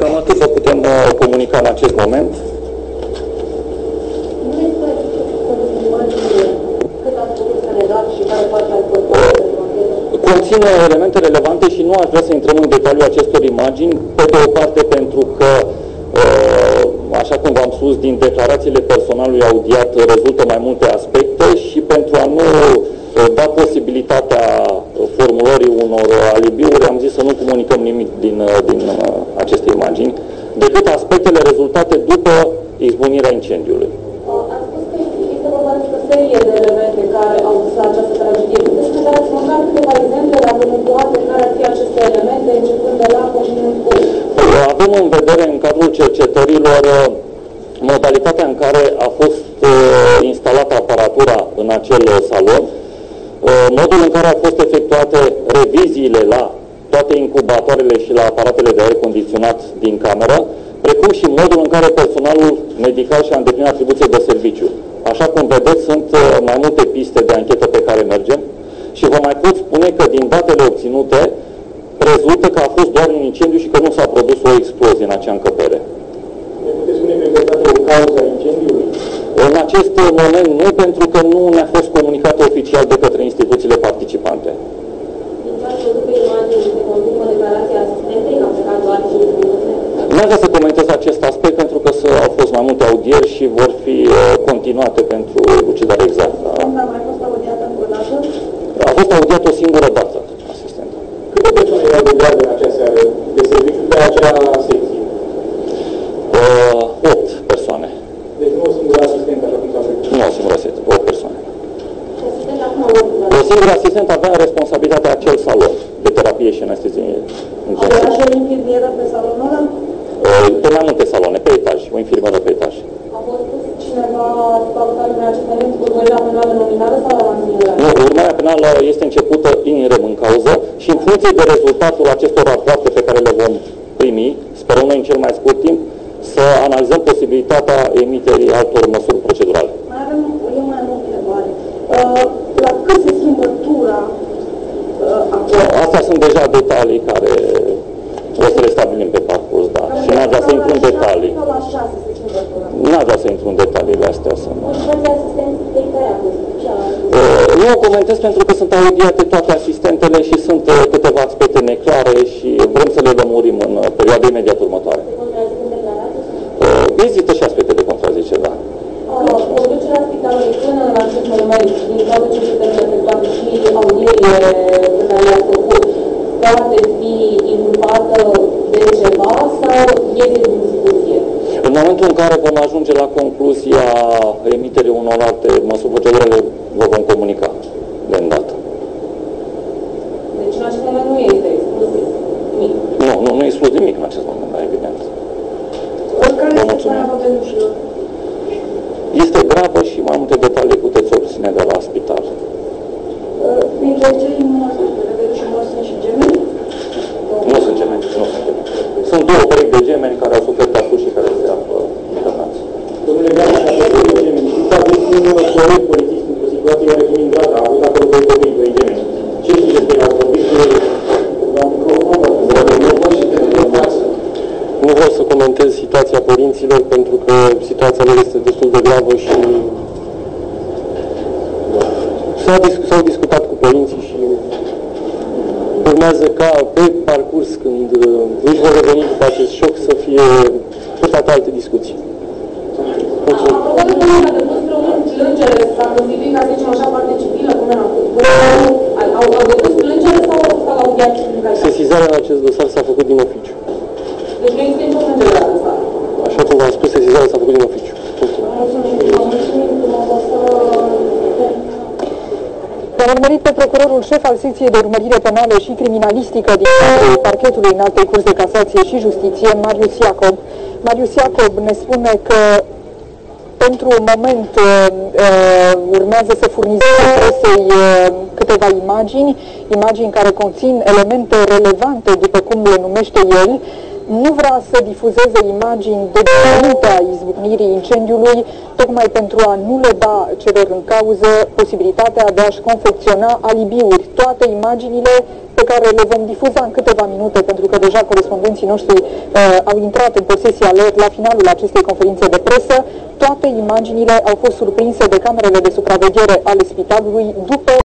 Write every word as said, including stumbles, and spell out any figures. Cam atât vă putem comunica în acest moment. Conține elemente relevante și nu aș vrea să intrăm în detaliu acestor imagini, pe de o parte pentru că, așa cum v-am spus, din declarațiile personalului audiat rezultă mai multe aspecte și pentru a nu da posibilitatea formulării unor alibiuri, am zis să nu comunicăm nimic din, din aceste imagini, decât aspectele rezultate după izbunirea incendiului. Am spus că există o serie de elemente care au dus la această tragedie. Puteți să dați măcar câteva exemple la eventuale care ar fi aceste elemente, începând de la conștiință? Avem în vedere, în cadrul cercetărilor, modalitatea în care a fost instalată aparatura în acel salon, modul în care au fost efectuate reviziile la toate incubatoarele și la aparatele de aer condiționat din cameră, precum și modul în care personalul medical și-a îndeplinit atribuții de serviciu. Așa cum vedeți, sunt mai multe piste de anchetă pe care mergem și vă mai pot spune că din datele obținute rezultă că a fost doar un incendiu și că nu s-a produs o explozie în acea încăpere. Ne puteți spune că e dată o cauză a incendiului? În acest moment nu, pentru că nu ne-a fost comunicat oficial de către instituțiile participante. Nu vreau să comentez acest aspect pentru că au fost mai multe audieri și vor fi continuate pentru lucidarea exactă. Doamna a mai fost audiată încă o dată? A fost audiată o singură dată, asistentă. Câte persoane erau de gardă în acea seară de serviciu de acea secție? opt persoane. Deci nu o singură asistentă, așa cum s-a făcut? Nu o singură asistentă, opt persoane. O singură asistentă avea responsabilitatea acel salon de terapie și anestezie. Avea și o infirmieră pe salonul ăla? Pe mai multe saloane, pe etaj, o infirmieră pe etaj. A fost cineva după acutare în acest moment, urmărirea penală nominală sau urmărirea? Nu, urmărirea penală este începută in rem în cauză și în funcție de rezultatul acestor rapoarte pe care le vom primi, sperăm noi în cel mai scurt timp, să analizăm posibilitatea emiterii altor măsuri procedurale. Mai avem, eu mai am o întrebare. La cât se schimbă tura acolo? Astea sunt deja detalii care... O să le stabilim pe parcurs, da. Și n-aș vrea să intru în detalii. N-aș vrea să intru în detaliile astea. Nu o comentez pentru că sunt audiate toate asistentele și sunt câteva aspecte neclare și vrem să le lămurim în perioada imediat următoare. Există și aspecte de contrazicere, da. Conducerea spitalului până în acest moment, din toate ce putem efectua și audierile pe care le-a făcut, poate fi inculpată de ceva sau este din discuție? În momentul în care vom ajunge la concluzia emiterii unor alte măsuri procedurale, vă vom comunica de îndată. Deci în acest moment nu este exclus nimic? Nu, nu, nu exclus nimic în acest moment, dar evident. Oricare este starea pătălușilor? Este gravă și mai multe detalii puteți obține de la spital. Printre cei morți, și morți sunt și gemeni? Nu sunt gemeni, nu sunt gemeni. Sunt două perechi de gemeni care au suferit atunci și care se află internați. Domnule Gheață, așa de gemeni, știți că aveți un coleg polițist într-o situație care fiind gata, a avut acolo doi copii, doi gemeni. Ce știți despre ei? Au vorbit cu ei? Nu vreau să comentez situația părinților, pentru că situația lor este destul de gravă și... S-au discutat cu părinții și urmează ca pe parcurs, când își vor reveni după acest șoc, să fie purtate alte discuții. Mulțumesc. Apropo de domnule, de noastră un plângere s-a constituit, ca să zicem așa, parte civilă, cum era cu voi? Au depus plângere sau au fost audiat? Sesizarea în acest dosar s-a făcut din oficiu. Deci nu există nicio plângere la dosar? Așa cum v-am spus, sesizarea s-a făcut din oficiu. L-a urmărit pe procurorul șef al secției de urmărire penală și criminalistică din cadrul parchetului în alte curți de casație și justiție, Marius Iacob. Marius Iacob ne spune că pentru un moment uh, urmează să furnizeze presei uh, câteva imagini, imagini care conțin elemente relevante, după cum le numește el, nu vrea să difuzeze imagini de dinaintea izbucnirii incendiului, tocmai pentru a nu le da celor în cauză posibilitatea de a-și confecționa alibiuri. Toate imaginile pe care le vom difuza în câteva minute, pentru că deja corespondenții noștri uh, au intrat în posesia lor la finalul acestei conferințe de presă, toate imaginile au fost surprinse de camerele de supraveghere ale spitalului după